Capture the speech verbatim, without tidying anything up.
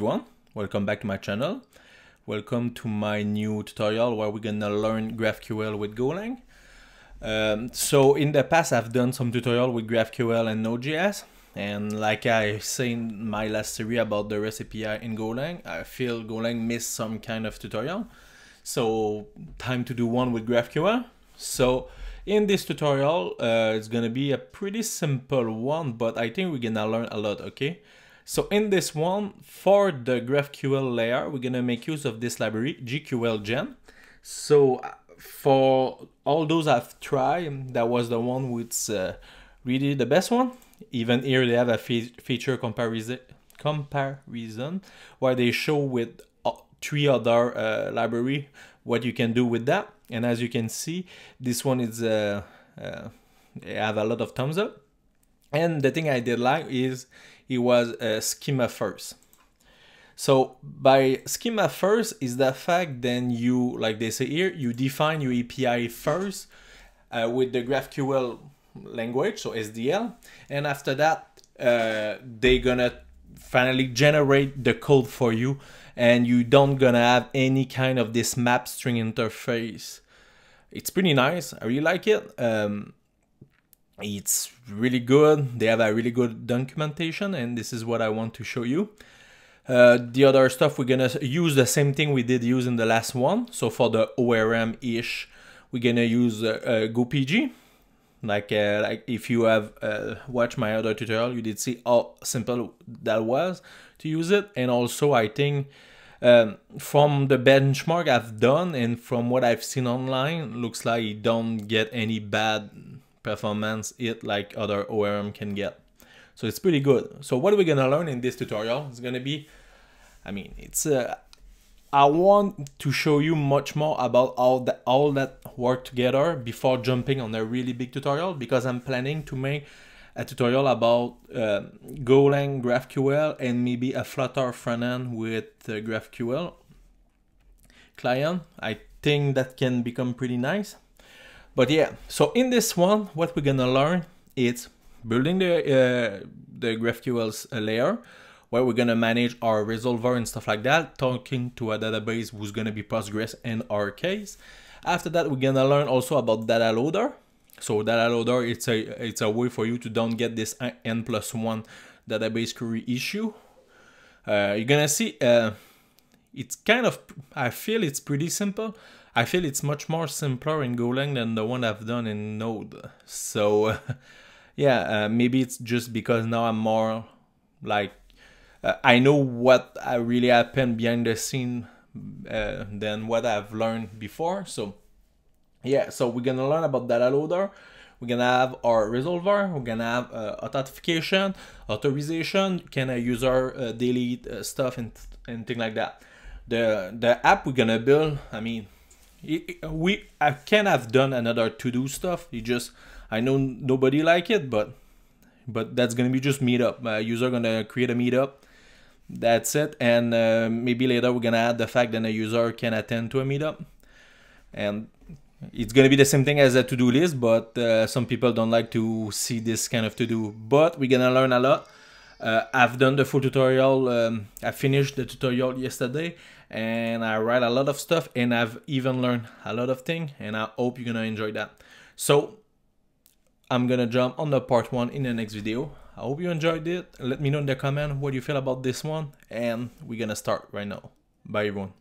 Everyone, welcome back to my channel. Welcome to my new tutorial where we're gonna learn GraphQL with Golang. Um, so in the past I've done some tutorial with GraphQL and Node.js, and like I say in my last series about the REST A P I in Golang, I feel Golang missed some kind of tutorial. So time to do one with GraphQL. So in this tutorial uh, it's gonna be a pretty simple one, but I think we're gonna learn a lot, okay? So in this one, for the GraphQL layer, we're gonna make use of this library, G Q L Gen. So for all those I've tried, that was the one which uh, really the best one. Even here they have a fe feature comparison, comparison where they show with three other uh, library what you can do with that. And as you can see, this one is uh, uh, they have a lot of thumbs up. And the thing I did like is it was uh, schema first. So by schema first is the fact then you, like they say here, you define your A P I first uh, with the GraphQL language, so S D L. And after that, uh, they're gonna finally generate the code for you, and you don't gonna have any kind of this map string interface. It's pretty nice, I really like it. Um, It's really good. They have a really good documentation, and this is what I want to show you. Uh, the other stuff, we're gonna use the same thing we did use in the last one. So for the O R M-ish, we're gonna use uh, uh, GoPG. Like, uh, like if you have uh, watched my other tutorial, you did see how simple that was to use it. And also, I think um, from the benchmark I've done and from what I've seen online, looks like you don't get any bad performance it like other O R M can get. So it's pretty good. So what we're gonna learn in this tutorial is gonna be, I mean, it's uh, I want to show you much more about all that all that work together before jumping on a really big tutorial, because I'm planning to make a tutorial about uh, Golang, GraphQL, and maybe a Flutter front end with uh, GraphQL client. I think that can become pretty nice. But yeah, so in this one, what we're gonna learn is building the uh, the GraphQL layer, where we're gonna manage our resolver and stuff like that, talking to a database who's gonna be Postgres in our case. After that, we're gonna learn also about data loader. So data loader, it's a it's a way for you to don't get this n plus one database query issue. Uh, you're gonna see uh, it's kind of, I feel it's pretty simple. I feel it's much more simpler in Golang than the one I've done in Node. So uh, yeah, uh, maybe it's just because now I'm more like, uh, I know what uh, really happened behind the scene uh, than what I've learned before. So yeah, so we're gonna learn about data loader. We're gonna have our resolver. We're gonna have uh, authentication, authorization. Can a user uh, delete uh, stuff and, and things like that. The, the app we're gonna build, I mean, we I can have done another to-do stuff. You just, I know nobody like it, but but that's gonna be just meetup. Uh, user gonna create a meetup. That's it. And uh, maybe later we're gonna add the fact that a user can attend to a meetup. And it's gonna be the same thing as a to-do list, but uh, some people don't like to see this kind of to-do. But we're gonna learn a lot. Uh, I've done the full tutorial. Um, I finished the tutorial yesterday, and I write a lot of stuff, and I've even learned a lot of things, and I hope you're gonna enjoy that. So I'm gonna jump on the part one in the next video. I hope you enjoyed it. Let me know in the comment what you feel about this one, and we're gonna start right now. Bye everyone.